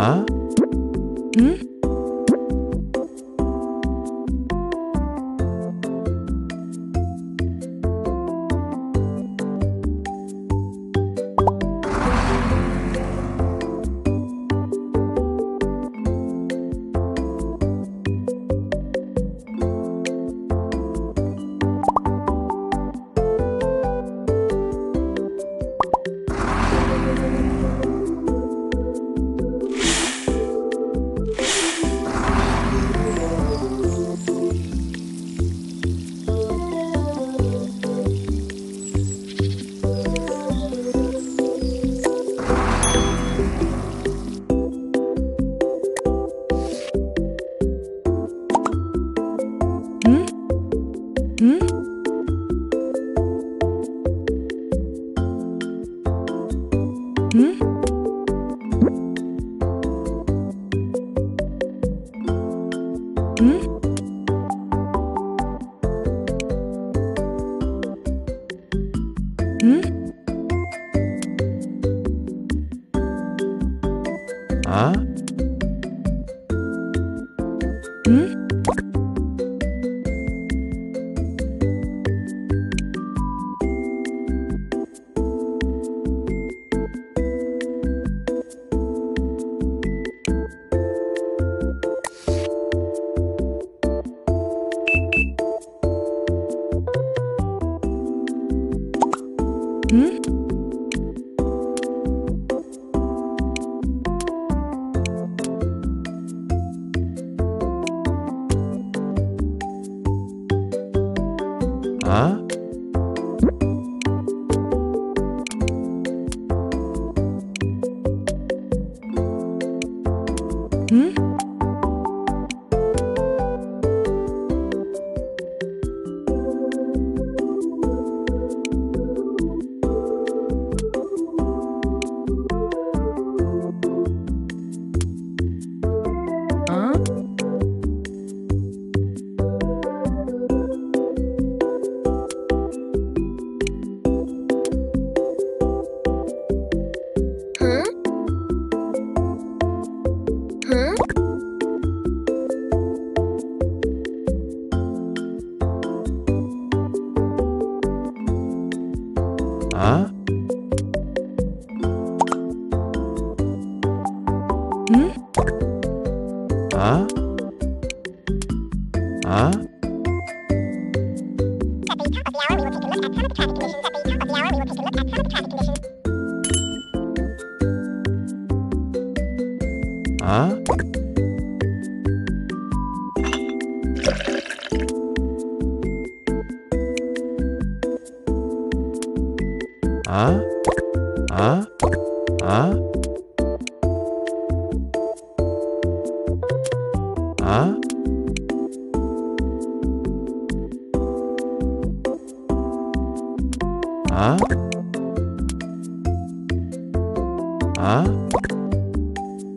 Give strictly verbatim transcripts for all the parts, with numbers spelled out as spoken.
Huh? Hmm? Hmm? Huh? Huh? Hmm? Huh? Huh? At the top of the hour, we will take a look at some of the traffic conditions. At the top of the hour, we will take a look at some of the traffic conditions. Huh? Huh? Huh? Huh? Huh? Huh? Huh? Huh? Huh?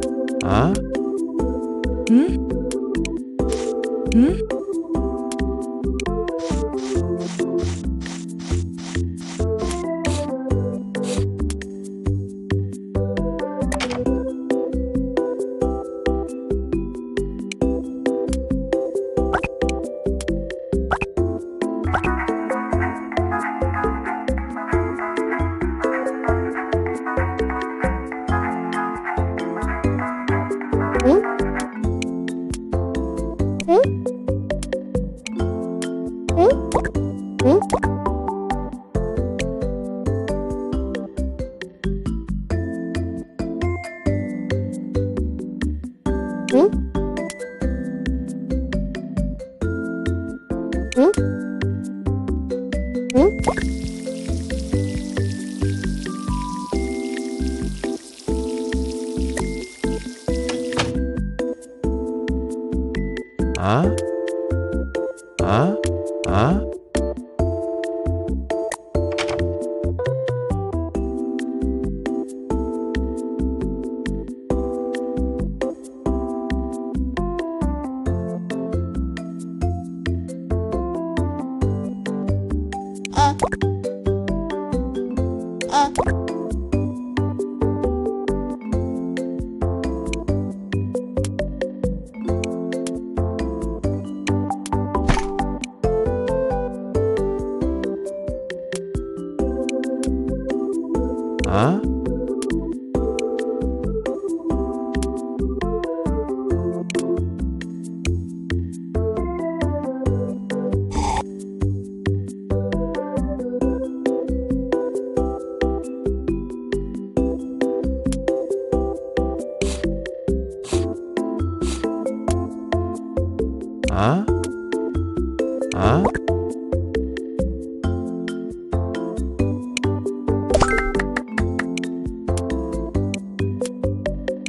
Huh? Hmm? Hmm? Huh? Huh? Huh? Huh? Huh? Huh?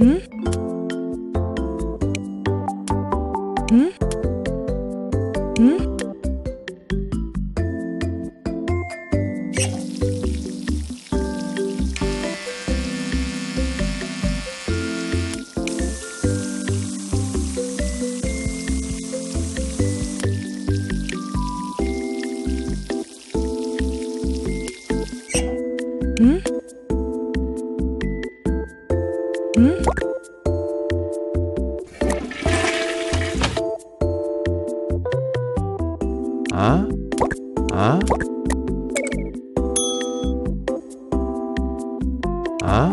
Hmm? Hmm? Hmm? Hmm? Hmm? Huh? Huh? Huh? Huh? Huh?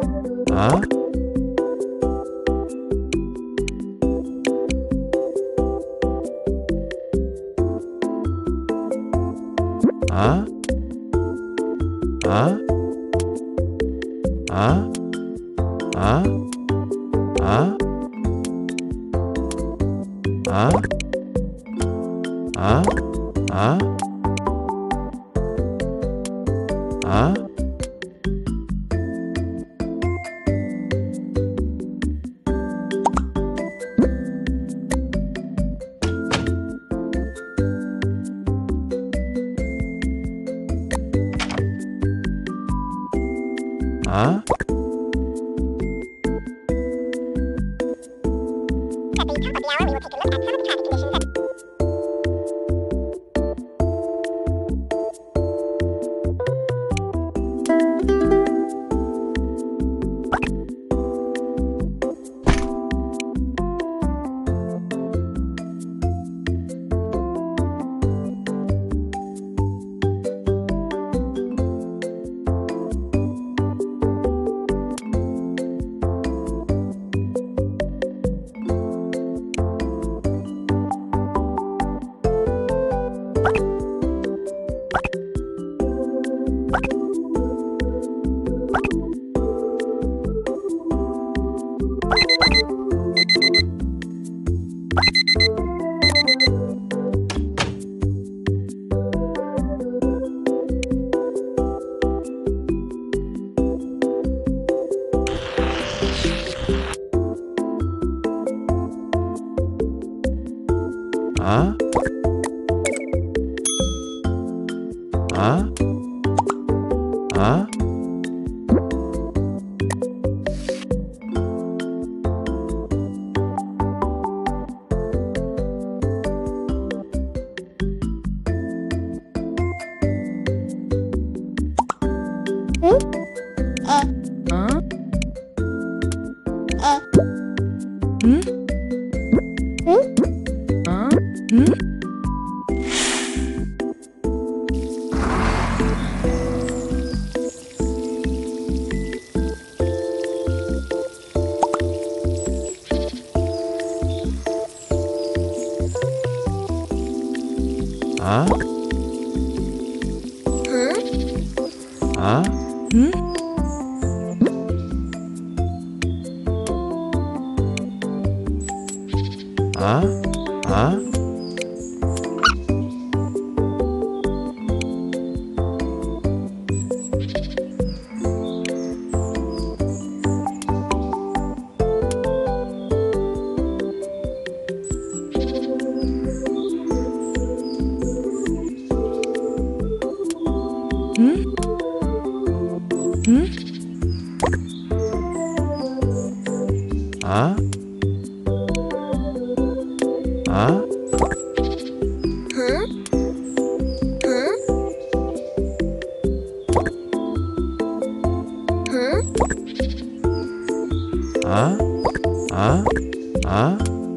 At the top of the hour, we will take a look at some of the traffic conditions at Huh? Huh? Huh? Hmm? Uh. Huh? Uh. Hmm? Hmm? Huh? Huh? Huh? Hmm? Huh? Huh? Huh? Huh? Huh? Huh?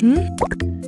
Hmm?